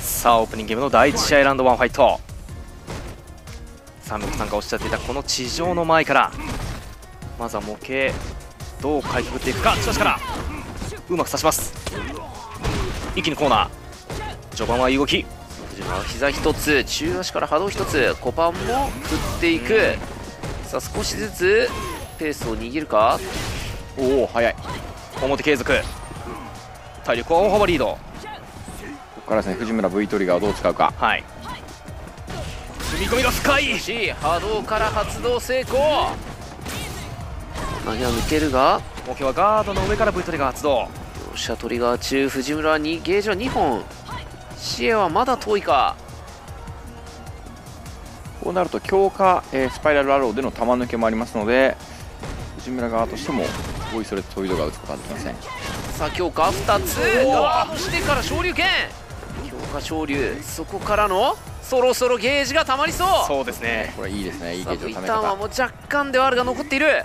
さあオープニングゲームの第1試合ラウンド1ファイト。三六さんがおっしゃっていたこの地上の前からまずは模型どうかいくぐっていくか、しかしからうまく刺します。一気にコーナー、序盤はいい動き、膝一つ、中足から波動一つ、小パンも振っていく。さあ少しずつペースを握るか。おお早い、表継続、体力は大幅リード。ここからですね、藤村 V トリガーをどう使うか。はい、踏み込みが深い、波動から発動成功。投げは抜けるが、目標はガードの上から V トリガー発動。両者トリガー中、藤村は2ゲージは2本、シエはまだ遠いか。こうなると強化、スパイラルアローでの玉抜けもありますので、藤村側としてもボイスレット移動が打つことはできません。さあ強化2つガードしてから昇竜拳、強化昇竜、そこからのそろそろゲージがたまりそう。そうですね、これいいですね、いいゲージをため方はもう若干ではあるが残っている。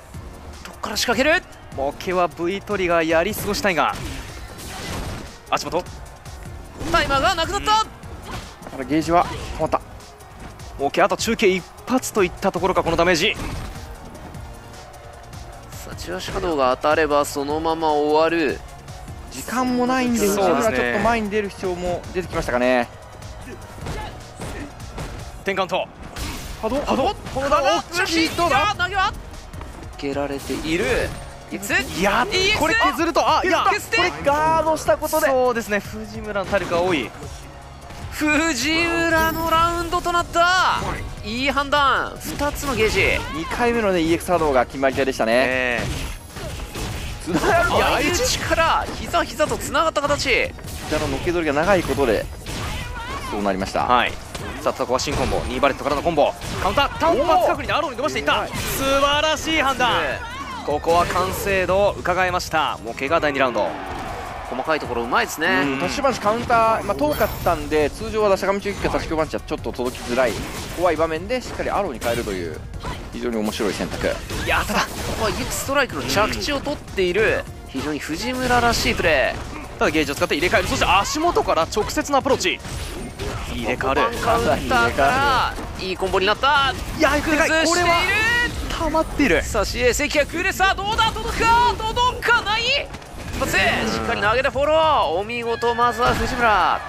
どっから仕掛ける、ボケは V トリガーやり過ごしたいが足元タイマーがなくなった。ただゲージは止まった。 OK、 あと中継一発といったところか、このダメージ。さあ中足波動が当たればそのまま終わる。時間もないんで、後ろがちょっと前に出る必要も出てきましたかね。転換と波動、波動、このダメージどうだ、投げは受けられている。いやこれ削ると、あ、いやこれガードしたことで、そうですね、藤村の体力が多い。藤浦のラウンドとなった。いい判断、2つのゲージ、2回目のね EX 波動が決まり手でしたね。つながる力、膝膝とつながった形、膝ののけ取りが長いことでそうなりました。はい、さあここは新コンボ、2バレットからのコンボ、カウンター単発確認でアローに伸ばしていった。素晴らしい判断、ここは完成度をうかがえました。模型が第2ラウンド、細かいところうまいですね。うん、立ち回しカウンター、遠かったんで通常はしゃがみ中キック、立ち回しはちょっと届きづらい怖い場面でしっかりアローに変えるという非常に面白い選択。いやただここはイエクストライクの着地を取っている、非常に藤村らしいプレー。ただゲージを使って入れ替える、そして足元から直接のアプローチ、入れ替わるカウンターからいいコンボになった。いや崩している、溜まっている。さあ CA 関谷クレサ、どうだ、届くか、届かない、一発しっかり投げてフォロー、お見事。まずは藤村、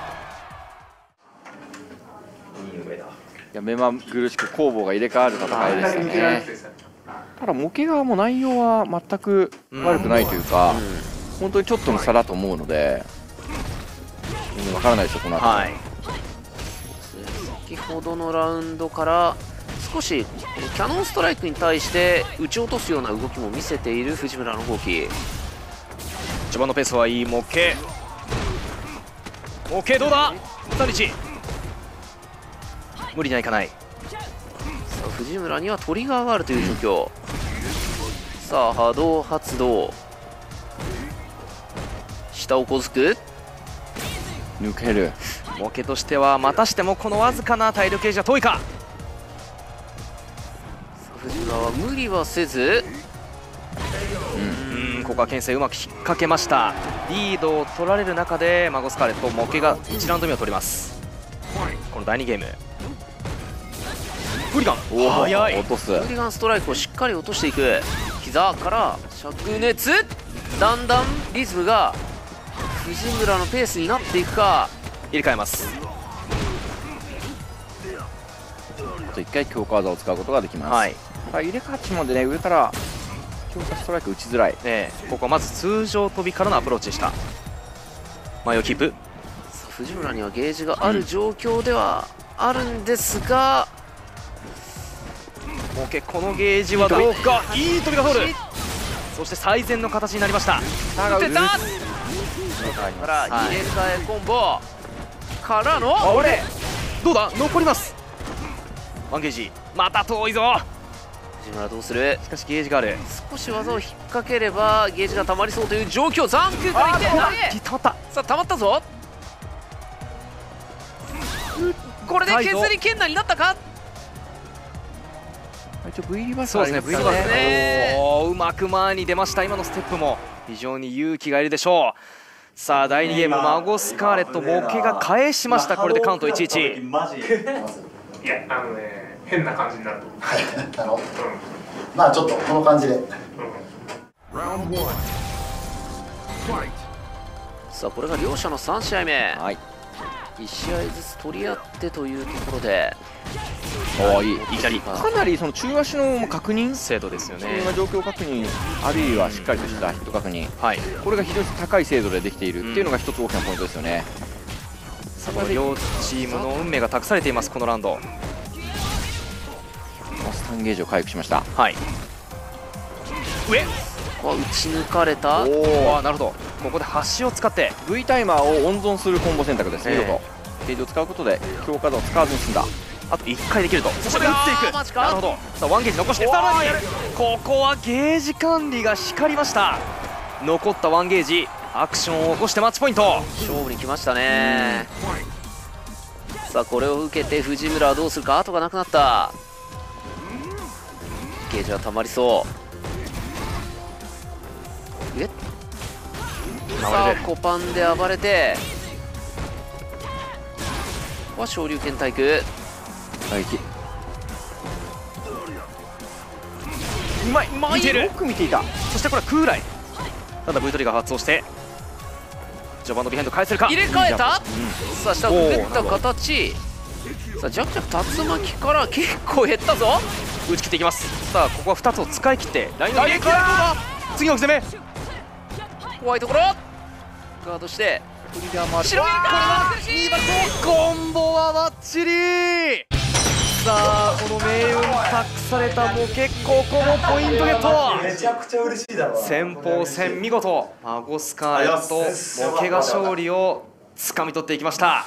いや目まぐるしく攻防が入れ替わる戦いでしたね。ただ模型側も内容は全く悪くないというか、本当にちょっとの差だと思うので、分からないでしょこの後。はい、先ほどのラウンドから少しキャノンストライクに対して打ち落とすような動きも見せている藤村の動き。序盤のペースはいい模型、OK どうだ、2人1無理にはいかない。さあ藤村にはトリガーがあるという状況。さあ波動発動、下を小突く、抜ける。模型としてはまたしてもこのわずかな体力ゲージは遠いか。藤村は無理はせず、ここは牽制うまく引っ掛けました。リードを取られる中でマゴスカーレットモケが1ラウンド目を取ります。この第2ゲームフリガン、お早い、フリガンストライクをしっかり落としていく。膝から灼熱、だんだんリズムが藤村のペースになっていくか。入れ替えます、1回強化技を使うことができます。はい、入れ替わってしまうんでね、上から強化ストライク打ちづらい。ここはまず通常飛びからのアプローチでした。前をキープ、藤村にはゲージがある状況ではあるんですが、このゲージはどうか、いい飛びが通る、そして最善の形になりました。打てた、入れ替えコンボからのどうだ、残ります、ワンゲージ、また遠いぞ。藤村どうする、しかしゲージがある、少し技を引っ掛ければゲージがたまりそうという状況。残空からいってたまった、さあたまったぞ、これで削り圏内になったか。一応 V リバースですね、 V リバースね、うまく前に出ました。今のステップも非常に勇気がいるでしょう。さあ第2ゲーム、孫スカーレットボケが返しました。これでカウント 1-1。 いや変な感じになる。まあちょっとこの感じで。さあこれが両者の3試合目、はい、1試合ずつ取り合ってというところで、いきなりかなりその中足の確認精度ですよね。状況確認、あるいはしっかりとしたヒット確認、はい、これが非常に高い精度でできているっていうのが一つ大きなポイントですよね。さあ両チームの運命が託されています、このラウンド。スタンゲージを回復しました。はい、上打ち抜かれた。なるほど、ここで端を使って V タイマーを温存するコンボ選択ですね。ゲージを使うことで強化度を使わずに済んだ。あと1回できると、そして打っていく。なるほど、さあワンゲージ残して、さらにここはゲージ管理が光りました。残ったワンゲージ、アクションを起こしてマッチポイント。勝負に来ましたね。さあこれを受けて藤村はどうするか。後がなくなった。ゲージはたまりそう。さあコパンで暴れて、ここは昇竜拳体育、うまい、見てる、よく見ていた。そしてこれは空来、ただ V トリガー発動して序盤のビハインド返せるか。入れ替えた、さあ下をくぐった形。さあジャクジャク竜巻から結構減ったぞ。打ち切っていきます。さあここは2つを使い切ってラインの入れ替えだ。次の攻め怖いところ、ガードしてフリが回る。白い、これは2番コンボはバッチリ。さあこの命運託されたボケ、ここもポイントゲット。めちゃくちゃ嬉しいだろ。先鋒戦見事孫スカーレットボケが勝利をつかみ取っていきました。